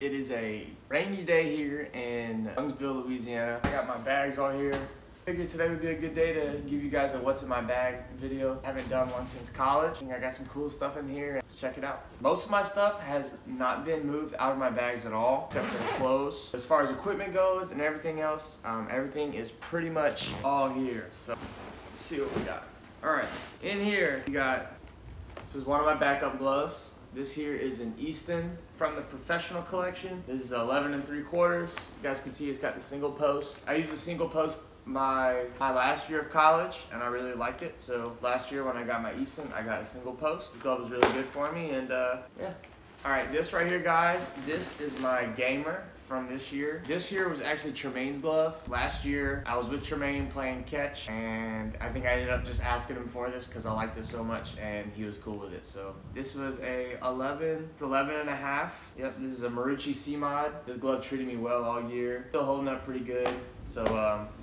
It is a rainy day here in Youngsville, Louisiana. I got my bags all here. Figured today would be a good day to give you guys a what's in my bag video. Haven't done one since college. I got some cool stuff in here. Let's check it out. Most of my stuff has not been moved out of my bags at all, except for the clothes. As far as equipment goes and everything else, everything is pretty much all here. So let's see what we got. All right, in here we got, this is one of my backup gloves. This here is an Easton from the professional collection. This is 11 3/4. You guys can see it's got the single post. I used the single post my last year of college and I really liked it. So last year when I got my Easton, I got a single post. The glove was really good for me and yeah. All right, this right here guys, this is my gamer from this year. This year was actually Tremaine's glove. Last year I was with Tremaine playing catch and I think I ended up just asking him for this because I liked it so much and he was cool with it. So this was a 11 and a half. Yep, this is a Marucci C mod. This glove treated me well all year. Still holding up pretty good. So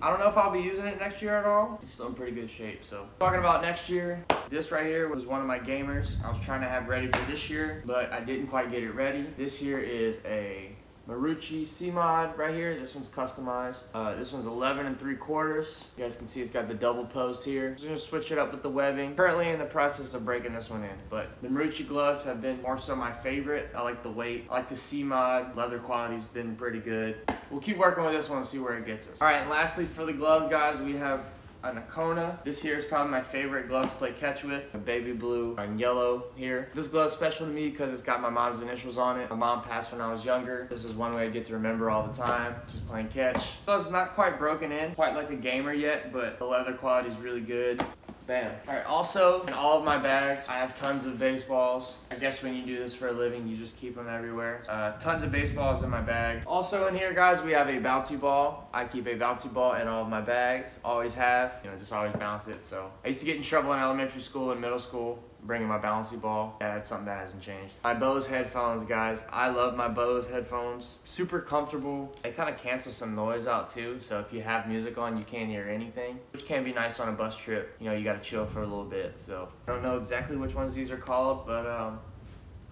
I don't know if I'll be using it next year at all. It's still in pretty good shape. So talking about next year, this right here was one of my gamers I was trying to have ready for this year, but I didn't quite get it ready. This here is a Marucci C-Mod right here. This one's customized. This one's 11 3/4. You guys can see it's got the double post here. I'm just gonna switch it up with the webbing. Currently in the process of breaking this one in, but the Marucci gloves have been more so my favorite. I like the weight. I like the C-Mod. Leather quality's been pretty good. We'll keep working with this one and see where it gets us. All right, and lastly for the gloves, guys, we have a Nokona. This here is probably my favorite glove to play catch with. A baby blue and yellow here. This glove's special to me because it's got my mom's initials on it. My mom passed when I was younger. This is one way I get to remember all the time, just playing catch. The glove's not quite broken in, quite like a gamer yet, but the leather quality is really good. Bam. All right, also in all of my bags, I have tons of baseballs. I guess when you do this for a living, you just keep them everywhere. Tons of baseballs in my bag. Also in here, guys, we have a bouncy ball. I keep a bouncy ball in all of my bags. Always have, just always bounce it. So I used to get in trouble in elementary school and middle school, bringing my bouncy ball. Yeah, that's something that hasn't changed. My Bose headphones, guys. I love my Bose headphones. Super comfortable. They kind of cancel some noise out too. So if you have music on, you can't hear anything, which can be nice on a bus trip. You got to chill for a little bit. So I don't know exactly which ones these are called, but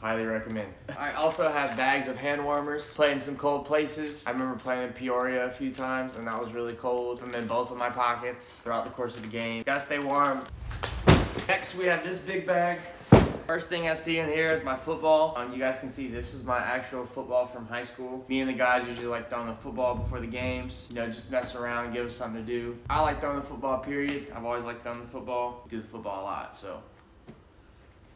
highly recommend. I also have bags of hand warmers. Played in some cold places. I remember playing in Peoria a few times and that was really cold. I'm in both of my pockets throughout the course of the game. Gotta stay warm. Next, we have this big bag. First thing I see in here is my football. You guys can see this is my actual football from high school. Me and the guys usually like throwing the football before the games. Just mess around, give us something to do. I like throwing the football, period. I've always liked throwing the football. Do the football a lot, so.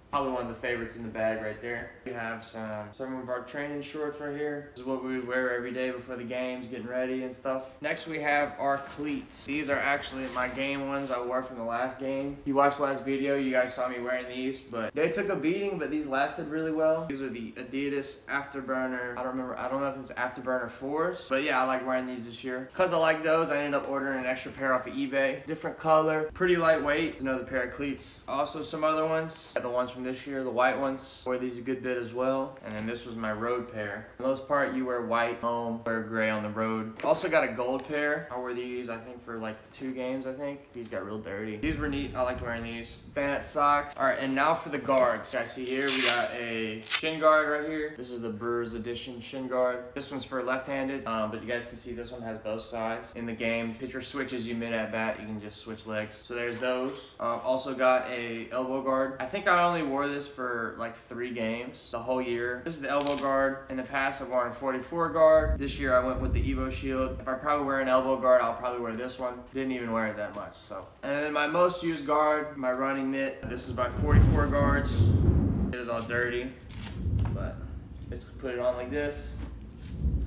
Probably one of the favorites in the bag right there. We have some of our training shorts right here. This is what we would wear every day before the games, getting ready and stuff. Next we have our cleats. These are actually my game ones I wore from the last game. If you watched the last video, you guys saw me wearing these, but they took a beating, but these lasted really well. These are the Adidas Afterburner. I don't know if it's Afterburner 4s, but yeah, I like wearing these this year. Because I like those, I ended up ordering an extra pair off of eBay. Different color, pretty lightweight. Another pair of cleats. Also some other ones. The ones from this year, the white ones. Wore these a good bit as well. And then this was my road pair. For the most part, you wear white home, wear gray on the road. Also got a gold pair. I wore these, I think, for like 2 games, I think. These got real dirty. These were neat. I liked wearing these. Fanatic socks. All right, and now for the guards. You guys see here, we got a shin guard right here. This is the Brewers Edition shin guard. This one's for left-handed, but you guys can see this one has both sides. In the game, pitcher switches you mid at bat, you can just switch legs. So there's those. Also got a elbow guard. I think I only wore this for like 3 games the whole year. This is the elbow guard. In the past, I've worn a 44 guard. This year, I went with the Evo shield. If I probably wear an elbow guard, I'll probably wear this one. Didn't even wear it that much, so. And then my most used guard, my running mitt. This is my 44 guards. It is all dirty, but just put it on like this.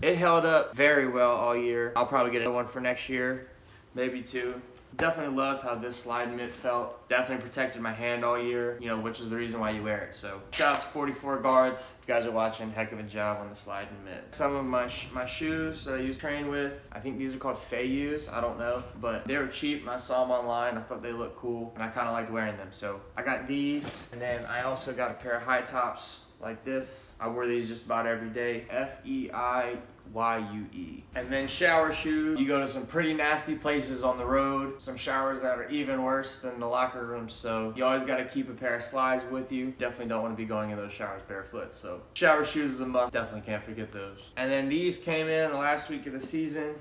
It held up very well all year. I'll probably get another one for next year, maybe 2. Definitely loved how this slide mitt felt. Definitely protected my hand all year, which is the reason why you wear it. So shout out to 44 guards. If you guys are watching, heck of a job on the slide mitt. Some of my shoes that I used to train with, I think these are called Feiyus, I don't know, but they were cheap. I saw them online, I thought they looked cool, and I kind of liked wearing them. So I got these, and then I also got a pair of high tops like this. I wore these just about every day. F-E-I Y-U-E. And then shower shoe, you go to some pretty nasty places on the road, some showers that are even worse than the locker room, so you always got to keep a pair of slides with you. Definitely don't want to be going in those showers barefoot, so shower shoes is a must. Definitely can't forget those. And then these came in the last week of the season.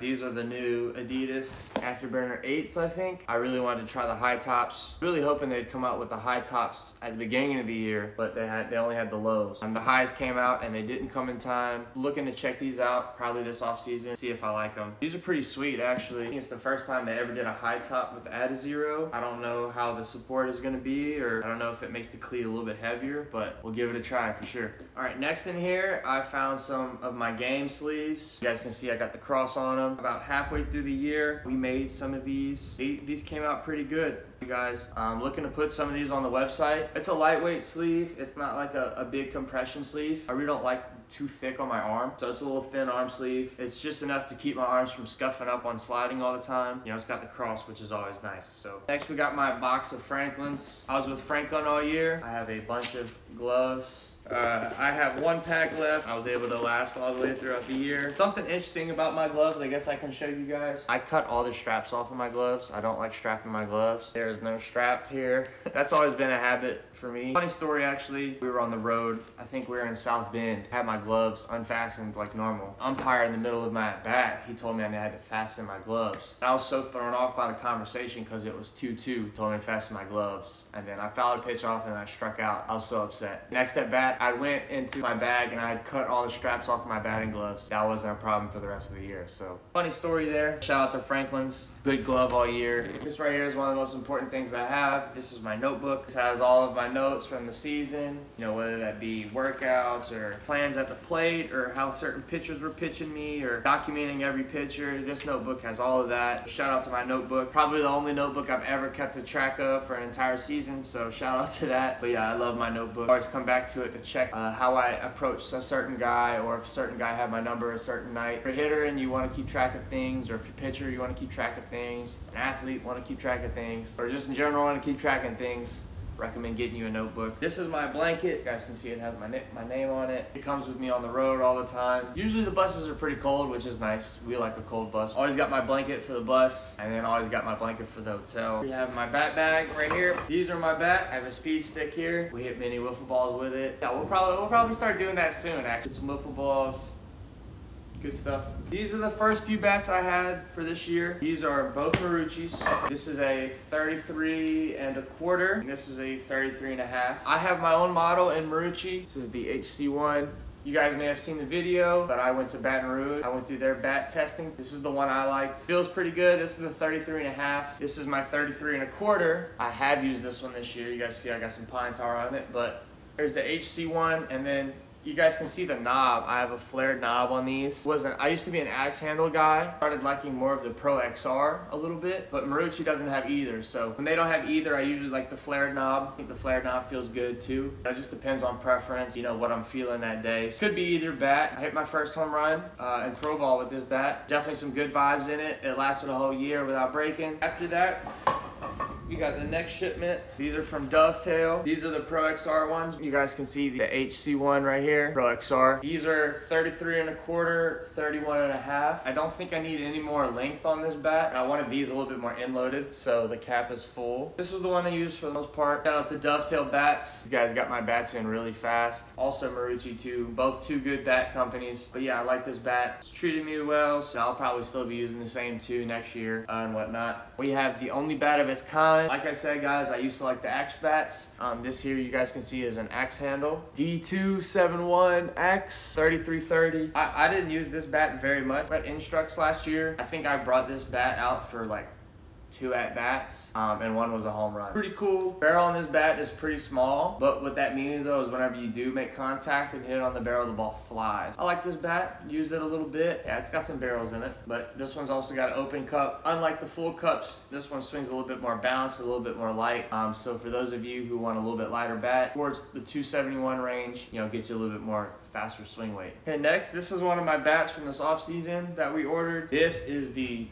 These are the new Adidas Afterburner 8s, I think. I really wanted to try the high tops, really hoping they'd come out with the high tops at the beginning of the year, but they only had the lows. And the highs came out and they didn't come in time. Looking to check these out probably this off season, see if I like them. These are pretty sweet, actually. I think it's the first time they ever did a high top with the Adizero. I don't know how the support is gonna be, or I don't know if it makes the cleat a little bit heavier, but we'll give it a try for sure. All right, next in here, I found some of my game sleeves. You guys can see I got the cross on them. About halfway through the year, we made some of these. These came out pretty good. You guys, I'm looking to put some of these on the website. It's a lightweight sleeve. It's not like a big compression sleeve. I really don't like too thick on my arm, so it's a little thin arm sleeve. It's just enough to keep my arms from scuffing up on sliding all the time. You know, it's got the cross, which is always nice. So next we got my box of Franklins. I was with Franklin all year. I have a bunch of gloves. I have one pack left. I was able to last all the way throughout the year. Something interesting about my gloves, I guess I can show you guys. I cut all the straps off of my gloves. I don't like strapping my gloves. There is no strap here. That's always been a habit for me. Funny story, actually. We were on the road. I think we were in South Bend. I had my gloves unfastened like normal. Umpire in the middle of my bat, he told me I had to fasten my gloves. And I was so thrown off by the conversation because it was 2-2. He told me to fasten my gloves. And then I fouled a pitch off and I struck out. I was so upset. Next at bat, I went into my bag and I had cut all the straps off my batting gloves. That wasn't a problem for the rest of the year, so. Funny story there. Shout out to Franklin's. Good glove all year. This right here is one of the most important things I have. This is my notebook. This has all of my notes from the season, you know, whether that be workouts or plans at the plate or how certain pitchers were pitching me or documenting every pitcher. This notebook has all of that. Shout out to my notebook. Probably the only notebook I've ever kept a track of for an entire season, so shout out to that. But yeah, I love my notebook. I always come back to it to check how I approach a certain guy, or if a certain guy had my number a certain night. If you're a hitter and you want to keep track of things, or if you're a pitcher, you want to keep track of things, an athlete, want to keep track of things, or just in general want to keep track of things, recommend getting you a notebook. This is my blanket. You guys can see it has my name on it. It comes with me on the road all the time. Usually the buses are pretty cold, which is nice. We like a cold bus. Always got my blanket for the bus, and then always got my blanket for the hotel. We have my bat bag right here. These are my bats. I have a speed stick here. We hit mini wiffle balls with it. Yeah, we'll probably start doing that soon, actually. Some wiffle balls. Good stuff. These are the first few bats I had for this year. These are both Marucci's. This is a 33.25, and this is a 33.5. I have my own model in Marucci. This is the HC1. You guys may have seen the video, but I went to Baton Rouge. I went through their bat testing. This is the one I liked. Feels pretty good. This is the 33.5. This is my 33.25. I have used this one this year. You guys see I got some pine tar on it, but there's the HC1, and then you guys can see the knob. I have a flared knob on these. I used to be an axe handle guy. Started liking more of the Pro XR a little bit, but Marucci doesn't have either. So when they don't have either, I usually like the flared knob. I think the flared knob feels good too. It just depends on preference, you know, what I'm feeling that day. Could be either bat. I hit my first home run in pro ball with this bat. Definitely some good vibes in it. It lasted a whole year without breaking. After that, we got the next shipment. These are from Dovetail. These are the Pro XR ones. You guys can see the HC1 right here, Pro XR. These are 33.25, 31.5. I don't think I need any more length on this bat. I wanted these a little bit more end-loaded, so the cap is full. This was the one I used for the most part. Shout out to Dovetail Bats. These guys got my bats in really fast. Also Marucci too, both two good bat companies. But yeah, I like this bat. It's treated me well, so I'll probably still be using the same two next year and whatnot. We have the only bat of its kind. Like I said, guys, I used to like the axe bats. This here, you guys can see, is an axe handle. D271X 3330. I didn't use this bat very much, but Instructs last year, I think I brought this bat out for like 2 at-bats, and one was a home run. Pretty cool. Barrel on this bat is pretty small, but what that means though is whenever you do make contact and hit it on the barrel, the ball flies. I like this bat, use it a little bit. Yeah, it's got some barrels in it, but this one's also got an open cup. Unlike the full cups, this one swings a little bit more balanced, a little bit more light. So for those of you who want a little bit lighter bat, towards the 271 range, you know, gets you a little bit more faster swing weight. Okay, next, this is one of my bats from this off season that we ordered. This is the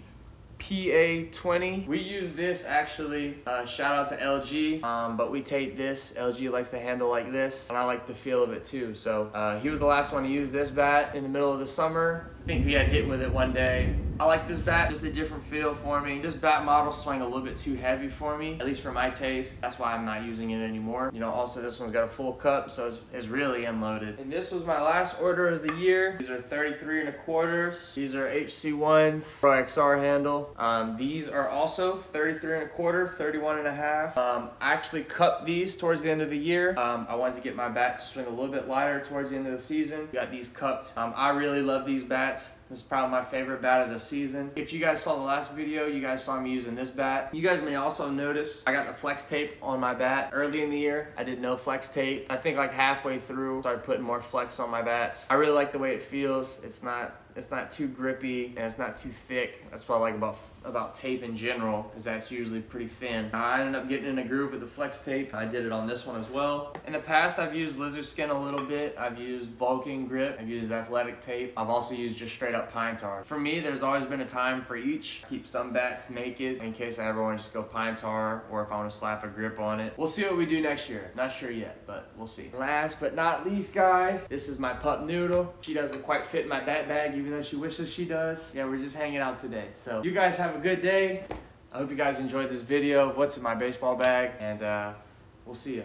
PA 20. We use this actually, shout out to LG, but we tape this. LG likes the handle like this, and I like the feel of it too. So he was the last one to use this bat in the middle of the summer. I think we had hit with it one day. I like this bat, just a different feel for me. This bat model swung a little bit too heavy for me, at least for my taste. That's why I'm not using it anymore. You know, also this one's got a full cup, so it's really unloaded. And this was my last order of the year. These are 33 1/4. These are HC1s, Pro XR handle. These are also 33 1/4, 31 1/2. I actually cupped these towards the end of the year. I wanted to get my bat to swing a little bit lighter towards the end of the season. Got these cupped. I really love these bats. This is probably my favorite bat of the season. If you guys saw the last video, you guys saw me using this bat. You guys may also notice I got the flex tape on my bat. Early in the year, I did no flex tape. I think like halfway through, I started putting more flex on my bats. I really like the way it feels. It's not too grippy and it's not too thick. That's what I like about tape in general, is that it's usually pretty thin. I ended up getting in a groove with the flex tape. I did it on this one as well. In the past, I've used lizard skin a little bit. I've used Vulcan grip. I've used athletic tape. I've also used just straight up pine tar. For me, there's always been a time for each. Keep some bats naked in case I ever want to just go pine tar, or if I want to slap a grip on it. We'll see what we do next year. Not sure yet, but we'll see. Last but not least, guys, this is my pup Noodle. She doesn't quite fit in my bat bag, even though she wishes she does. Yeah, we're just hanging out today. So you guys have a good day. I hope you guys enjoyed this video of what's in my baseball bag, and we'll see you.